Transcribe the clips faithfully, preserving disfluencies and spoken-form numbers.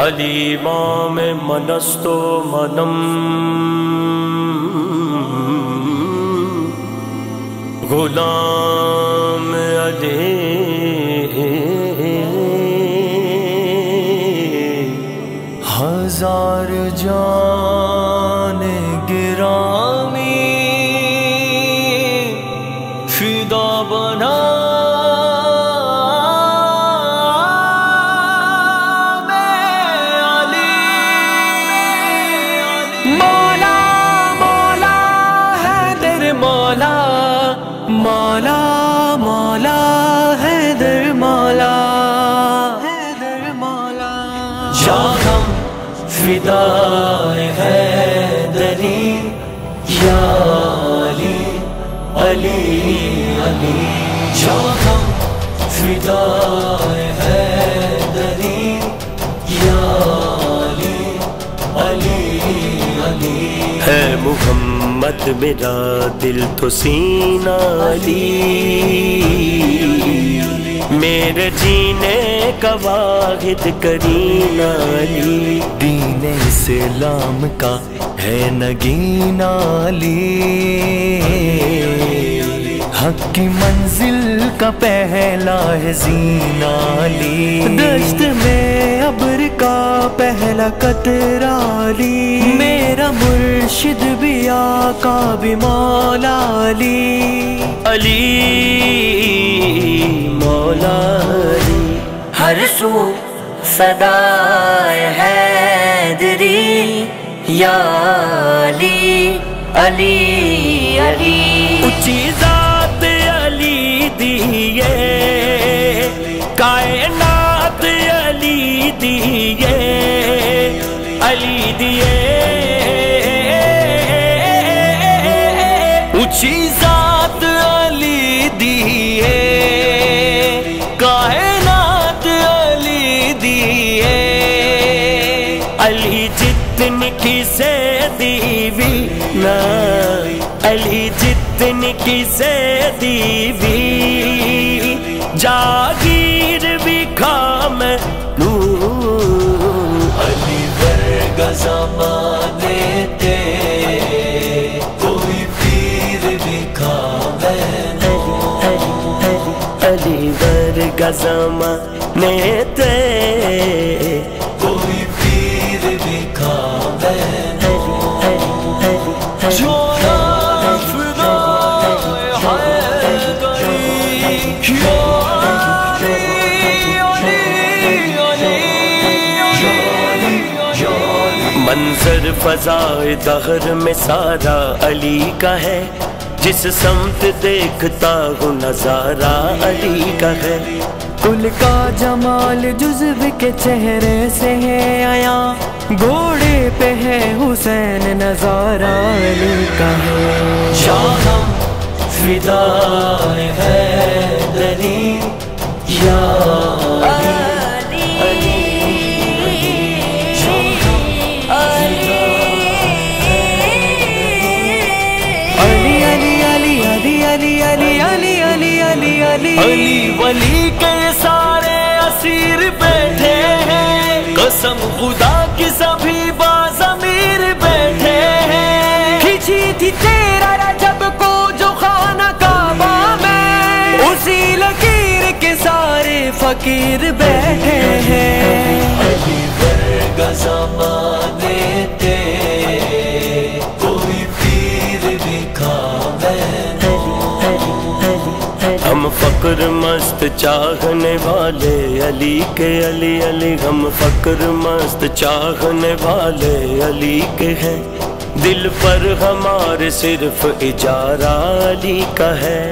अलीमाम मनस्तो मनम गुलाम अली हजार जान गिरामी फिदा बना मौला मौला हैदर मौला हैदर मौला जानम फिदाए हैदरी या अली अली अली जानम फिदाए हैदरी या अली अली अली है मुहम्मद मत मेरा दिल तो सीना अली मेरे जीने का वाहिद करीना अली दीन इस्लाम का है नगीना अली हक की मंजिल का पहला है जीना अली दश्त में अब्र का पहला कतरा अली मेरा मुर्शिद भी आका भी मौला अली अली मौला अली हर सू सदाए हैदरी या अली अली अली ऊंची जात अली दी ये कायनात अली दी ये अली दिए शीजात अली दिए कायनात अली दिए अली जितनी किसे दीवी ना अली जितनी किसे दीवी जागीर भी खाम नू अली वर्ग ज़माने ते अली वर्ग ज़माने ते कोई पीर दिखा जान फिदाए हैदरी या अली मंजर फ़ज़ाए दहर में सारा अली का है जिस समत देखता हूँ नजारा अली का है कुल का जमाल जुज्ब के चेहरे से है आया घोड़े पे है हुसैन नजारा अली का है जानम फिदाए हैदरी या अली वली के सारे असीर बैठे हैं कसम खुदा की सभी बाज़मीर बैठे हैं खिंची थी तेरा रजब को जो खाना काबा में उसी लकीर के सारे फकीर बैठे हैं अली वर्ग ज़माने ते कोई पीर दिखा हम फक्र मस्त चाहने वाले अली के अली अली हम फक्र मस्त चाहने वाले अली के हैं दिल पर हमारे सिर्फ इजारा अली का है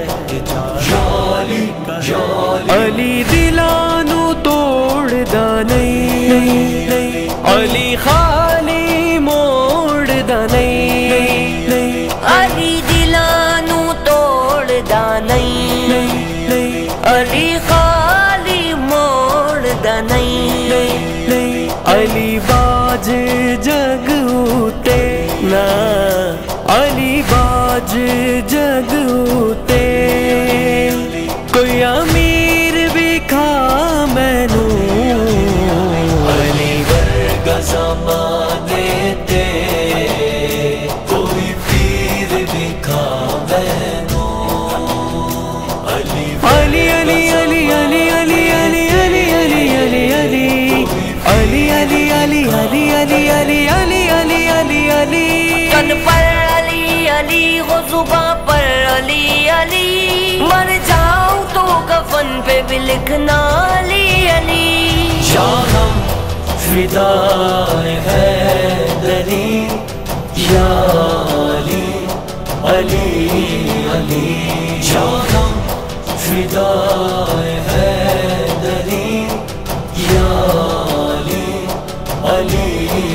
अली अली दिलानू तोड़दा नहीं अली खाली मोड़दा नहीं अली दिलानू तोड़दा नहीं अली खाली मोड़दा नहीं अली बाज जग उठे ना अली बाज जग उठे कोई अमीर भी खा मैनू अली अली अली अली अली अली अली तन पर अली अली हो जुबा पर अली अली मर जाऊं तो कफन पे भी लिखना अली अली। जानम फिदाए हैदरी या अली अली अली जानम फिदाए हैदरी या अली अली।